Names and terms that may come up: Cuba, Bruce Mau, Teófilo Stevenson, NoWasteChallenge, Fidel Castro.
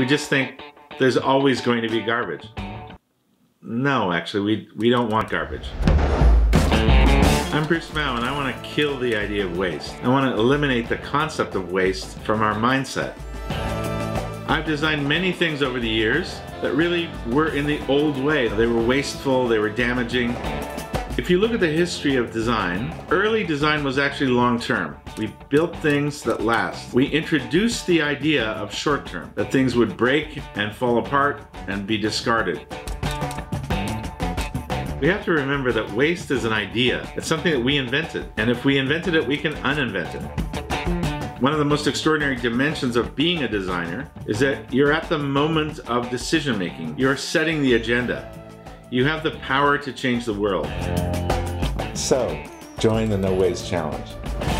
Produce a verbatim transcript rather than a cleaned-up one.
we just think there's always going to be garbage. No, actually, we, we don't want garbage. I'm Bruce Mau, and I want to kill the idea of waste. I want to eliminate the concept of waste from our mindset. I've designed many things over the years that really were in the old way. They were wasteful, they were damaging. If you look at the history of design, early design was actually long-term. We built things that last. We introduced the idea of short-term, that things would break and fall apart and be discarded. We have to remember that waste is an idea. It's something that we invented, and if we invented it, we can un-invent it. One of the most extraordinary dimensions of being a designer is that you're at the moment of decision making. You're setting the agenda. You have the power to change the world. So, join the No Waste Challenge.